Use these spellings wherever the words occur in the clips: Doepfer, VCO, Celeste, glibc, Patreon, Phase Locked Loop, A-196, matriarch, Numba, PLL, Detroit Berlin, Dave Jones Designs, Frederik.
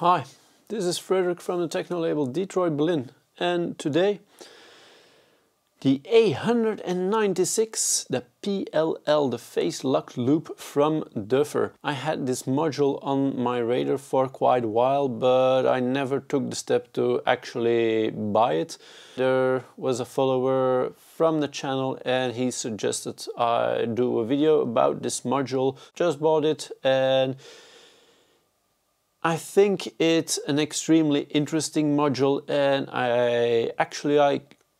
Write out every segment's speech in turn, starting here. Hi, this is Frederik from the techno label Detroit Berlin, and today the A-196, the PLL, the Phase Locked Loop from Doepfer. I had this module on my radar for quite a while, but I never took the step to actually buy it. There was a follower from the channel and he suggested I do a video about this module. Just bought it and I think it's an extremely interesting module, and I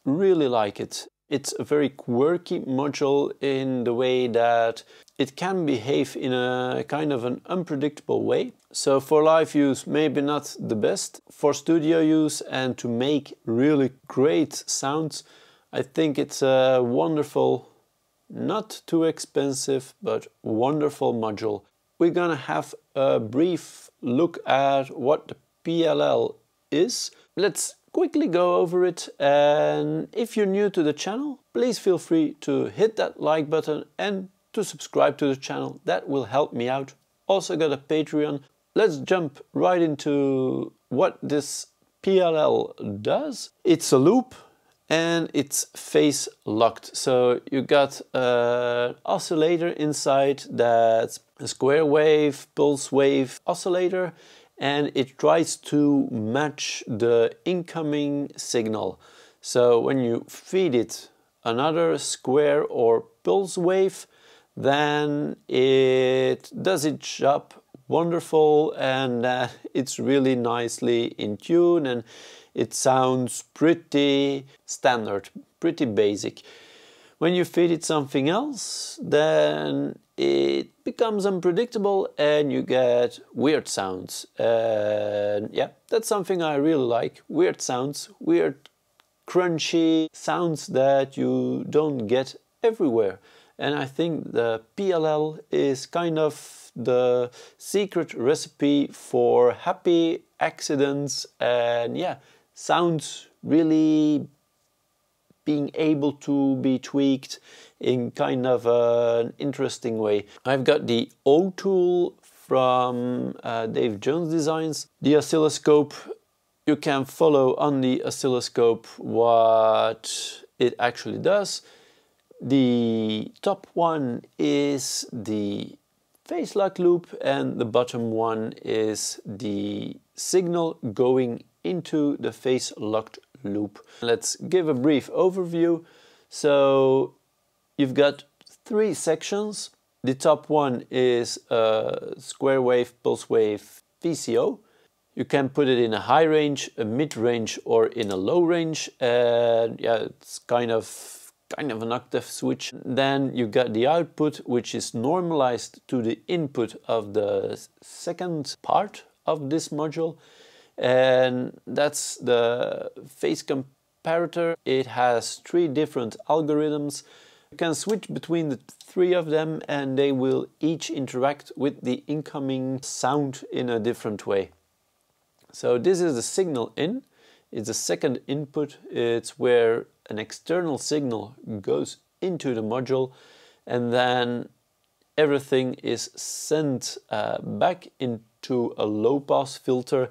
really like it. It's a very quirky module in the way that it can behave in a kind of an unpredictable way. So for live use, maybe not the best. For studio use and to make really great sounds, I think it's a wonderful, not too expensive, but wonderful module. We're gonna have a brief look at what the PLL is. Let's quickly go over it, and if you're new to the channel, please feel free to hit that like button and to subscribe to the channel. That will help me out. Also got a Patreon. Let's jump right into what this PLL does. It's a loop and it's phase locked. So you got an oscillator inside that's a square wave, pulse wave oscillator, and it tries to match the incoming signal. So when you feed it another square or pulse wave, then it does its job wonderful, and it's really nicely in tune, and it sounds pretty standard, pretty basic. When you feed it something else, then it becomes unpredictable and you get weird sounds. And yeah, that's something I really like. Weird sounds, weird crunchy sounds that you don't get everywhere. And I think the PLL is kind of the secret recipe for happy accidents and yeah, sounds really being able to be tweaked in kind of an interesting way. I've got the O tool from Dave Jones Designs. The oscilloscope, you can follow on the oscilloscope what it actually does. The top one is the phase lock loop and the bottom one is the signal going into the phase locked loop. Let's give a brief overview. So you've got three sections. The top one is a square wave, pulse wave, VCO. You can put it in a high range, a mid range, or in a low range. And yeah, it's kind of an octave switch. Then you got the output, which is normalized to the input of the second part of this module, and that's the phase comparator. It has three different algorithms. You can switch between the three of them and they will each interact with the incoming sound in a different way. So this is the signal in. It's the second input. It's where an external signal goes into the module, and then everything is sent back into a low-pass filter.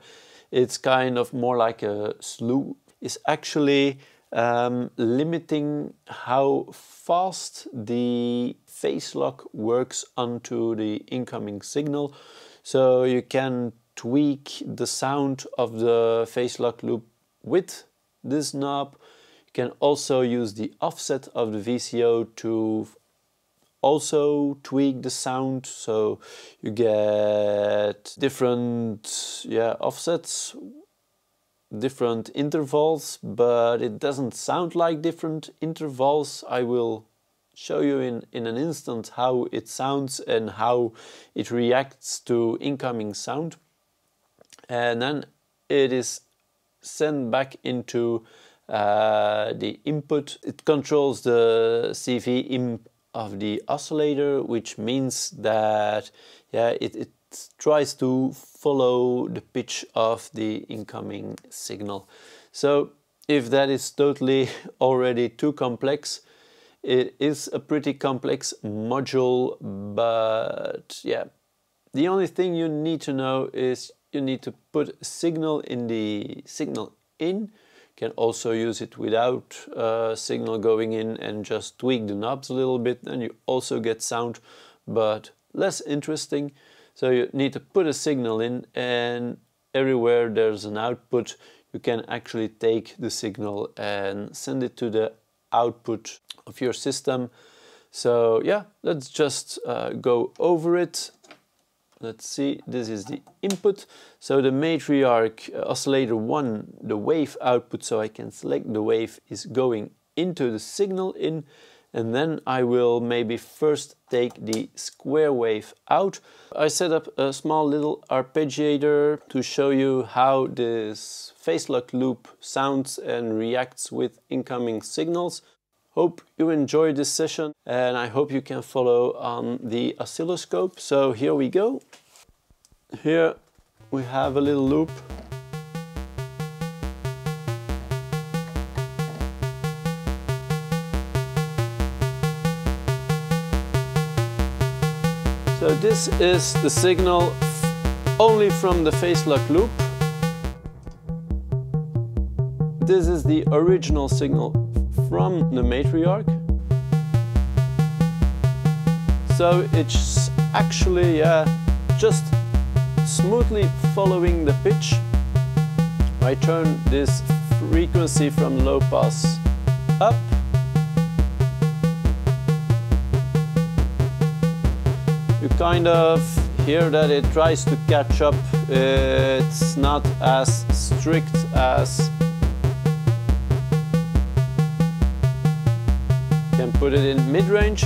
It's kind of more like a slew. It's actually limiting how fast the phase lock works onto the incoming signal. So you can tweak the sound of the phase lock loop with this knob. You can also use the offset of the VCO to also tweak the sound, so you get different offsets, different intervals, but it doesn't sound like different intervals. I will show you in an instant how it sounds and how it reacts to incoming sound. And then it is sent back into the input. It controls the CV imp of the oscillator, which means that it tries to follow the pitch of the incoming signal. So if that is totally already too complex, it is a pretty complex module, but yeah, the only thing you need to know is you need to put a signal in the signal in. Can also use it without signal going in and just tweak the knobs a little bit, and you also get sound, but less interesting. So you need to put a signal in, and everywhere there's an output, you can actually take the signal and send it to the output of your system. So yeah, let's just go over it. Let's see, this is the input. So the Matriarch oscillator 1, the wave output, so I can select the wave, is going into the signal in, and then I will maybe first take the square wave out. I set up a small little arpeggiator to show you how this phase locked loop sounds and reacts with incoming signals. Hope you enjoyed this session, and I hope you can follow on the oscilloscope. So here we go. Here we have a little loop. So this is the signal only from the phase locked loop. This is the original signal from the Matriarch. So it's actually just smoothly following the pitch. I turn this frequency from low pass up. You kind of hear that it tries to catch up. It's not as strict as can put it in mid-range.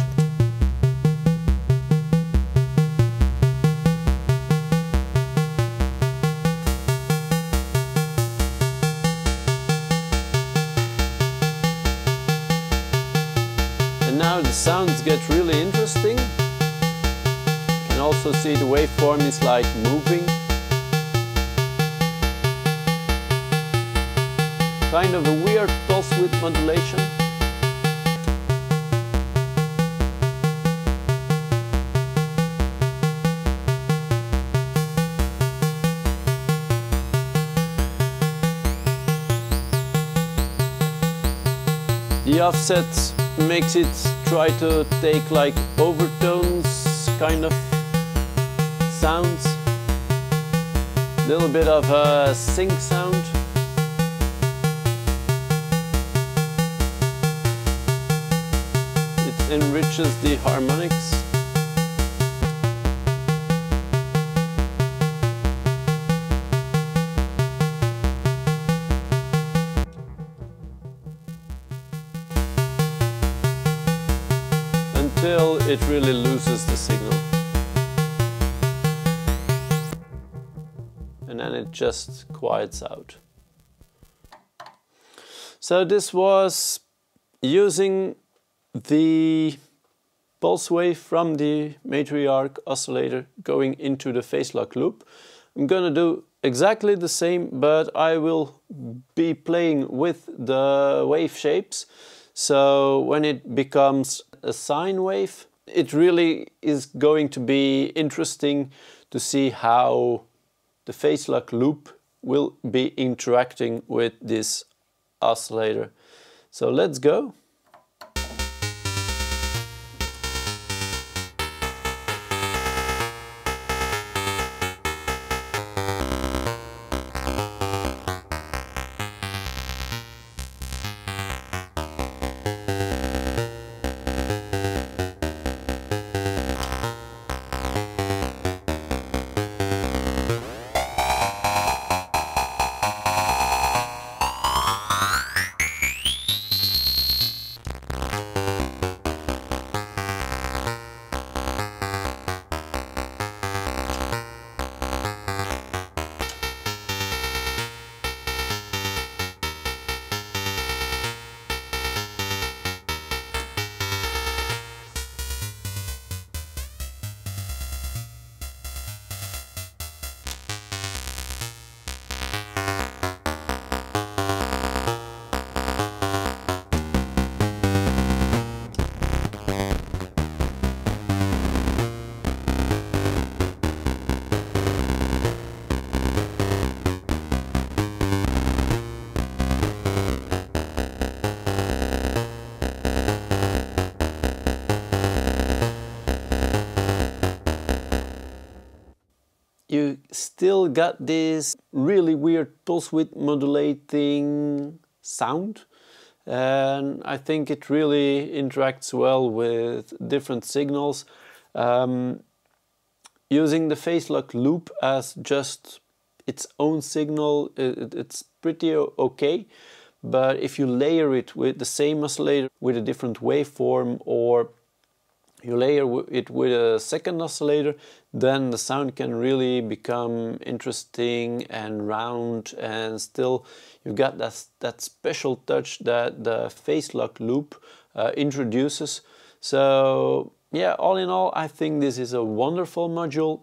And now the sounds get really interesting. You can also see the waveform is like moving. Kind of a weird pulse width modulation. The offset makes it try to take like overtones kind of sounds. A little bit of a sync sound. It enriches the harmonics. Until it really loses the signal. And then it just quiets out. So this was using the pulse wave from the Matriarch oscillator going into the phase lock loop. I'm gonna do exactly the same, but I will be playing with the wave shapes. So when it becomes a sine wave, it really is going to be interesting to see how the phase locked loop will be interacting with this oscillator. So let's go. you still got this really weird pulse width modulating sound, and I think it really interacts well with different signals. Using the Phase Locked Loop as just its own signal, it's pretty okay. But if you layer it with the same oscillator with a different waveform, or you layer it with a second oscillator, then the sound can really become interesting and round, and still you've got that special touch that the Phase Locked Loop introduces. So yeah, all in all, I think this is a wonderful module.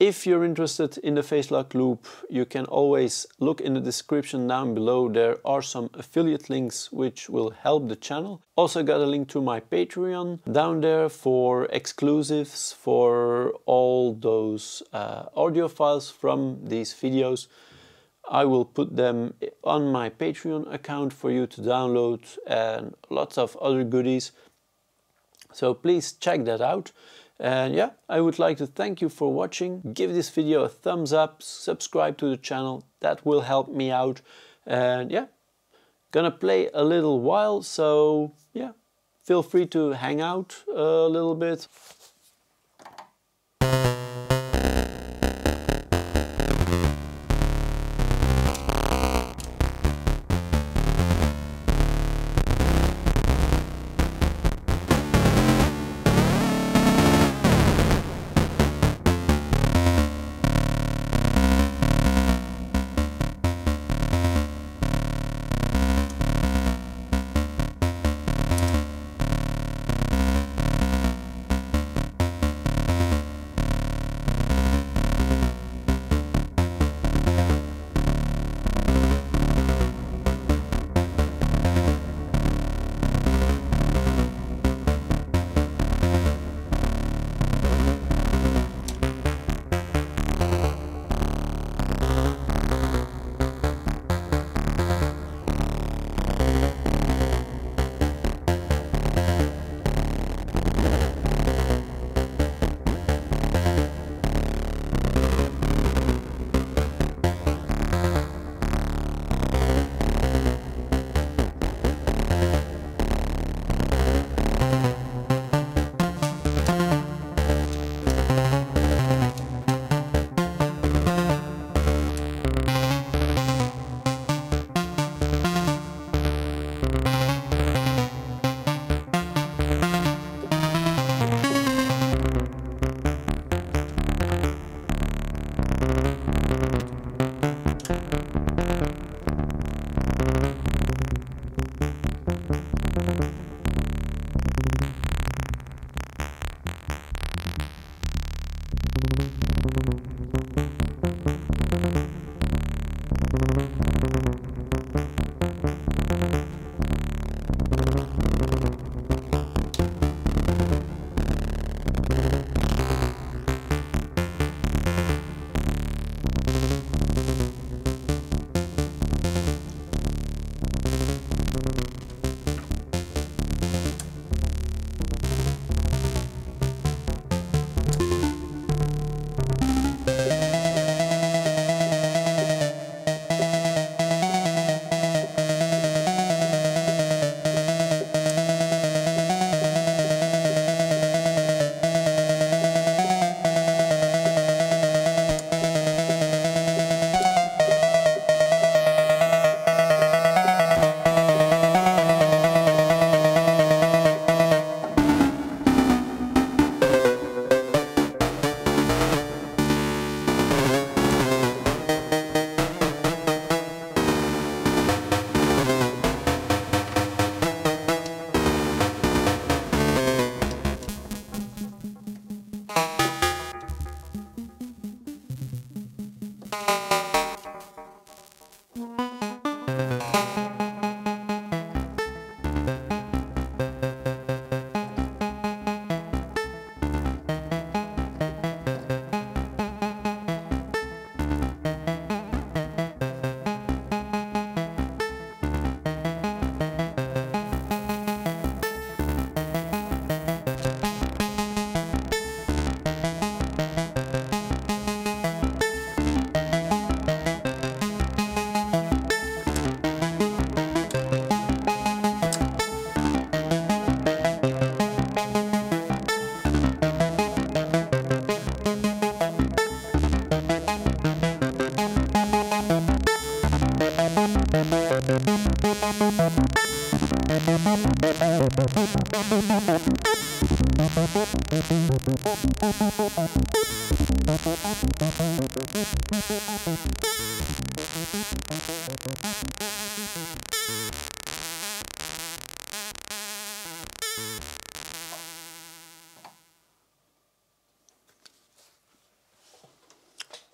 If you're interested in the Phase Locked Loop, you can always look in the description down below. There are some affiliate links which will help the channel. Also got a link to my Patreon down there for exclusives for all those audio files from these videos. I will put them on my Patreon account for you to download, and lots of other goodies. So please check that out. And yeah, I would like to thank you for watching. Give this video a thumbs up, subscribe to the channel, that will help me out. And yeah, gonna play a little while, so yeah, feel free to hang out a little bit.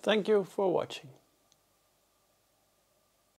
Thank you for watching.